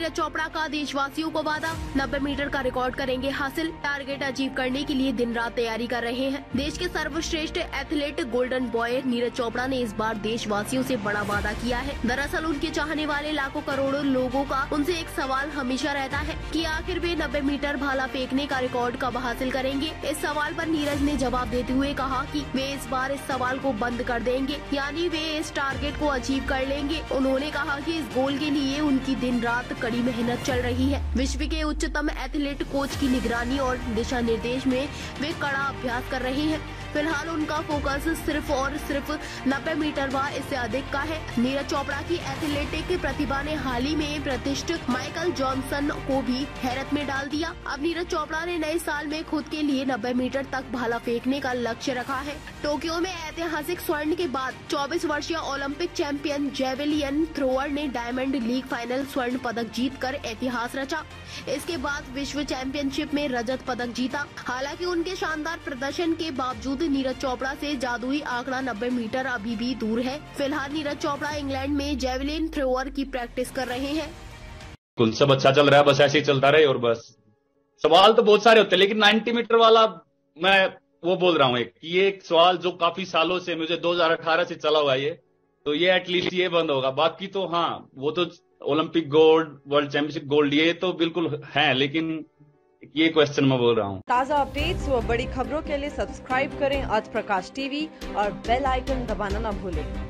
नीरज चोपड़ा का देशवासियों को वादा, 90 मीटर का रिकॉर्ड करेंगे हासिल। टारगेट अचीव करने के लिए दिन रात तैयारी कर रहे हैं। देश के सर्वश्रेष्ठ athlete golden boy Neeraj Chopra ने इस बार देशवासियों से बड़ा वादा किया है। दरअसल उनके चाहने वाले लाखों करोड़ों लोगों का उनसे एक सवाल हमेशा रहता है कि आखिर वे 90 मीटर भाला फेंकने का रिकॉर्ड कब हासिल करेंगे। इस सवाल पर नीरज ने जवाब देते हुए कहा कि वे इस बार इस सवाल को बंद कर देंगे, यानी वे इस टारगेट को अचीव कर लेंगे। उन्होंने कहा कि इस गोल के लिए उनकी दिन रात कड़ी मेहनत चल रही है। विश्व के उच्चतम एथलीट कोच की निगरानी और दिशा निर्देश में वे कड़ा अभ्यास कर रहे हैं। फिलहाल उनका फोकस सिर्फ और सिर्फ 90 मीटर व इससे अधिक का है। नीरज चोपड़ा की एथलेटिक प्रतिभा ने हाल ही में प्रतिष्ठित माइकल जॉनसन को भी हैरत में डाल दिया। अब नीरज चोपड़ा ने नए साल में खुद के लिए 90 मीटर तक भाला फेंकने का लक्ष्य रखा है। टोक्यो में ऐतिहासिक स्वर्ण के बाद 24 वर्षीय ओलंपिक चैंपियन जेवेलियन थ्रोअर ने डायमंड लीग फाइनल स्वर्ण पदक जीतकर इतिहास रचा। इसके बाद विश्व चैंपियनशिप में रजत पदक जीता। हालांकि उनके शानदार प्रदर्शन के बावजूद नीरज चोपड़ा से जादुई आंकड़ा 90 मीटर अभी भी दूर है। फिलहाल नीरज चोपड़ा इंग्लैंड में जेवलिन थ्रोअर की प्रैक्टिस कर रहे हैं। कुल सब अच्छा चल रहा है, बस ऐसे ही चलता रहे। और बस सवाल तो बहुत सारे होते हैं, लेकिन 90 मीटर वाला मैं वो बोल रहा हूँ एक सवाल जो काफी सालों से मुझे 2018 से चला हुआ ये, तो ये एटलीस्ट ये बंद होगा। बाकी तो हाँ, वो तो Olympic gold, world championship gold ये तो बिल्कुल है, लेकिन ये क्वेश्चन मैं बोल रहा हूँ। ताज़ा अपडेट्स व बड़ी खबरों के लिए सब्सक्राइब करें अर्थ प्रकाश टीवी और बेल आइकन दबाना ना भूलें।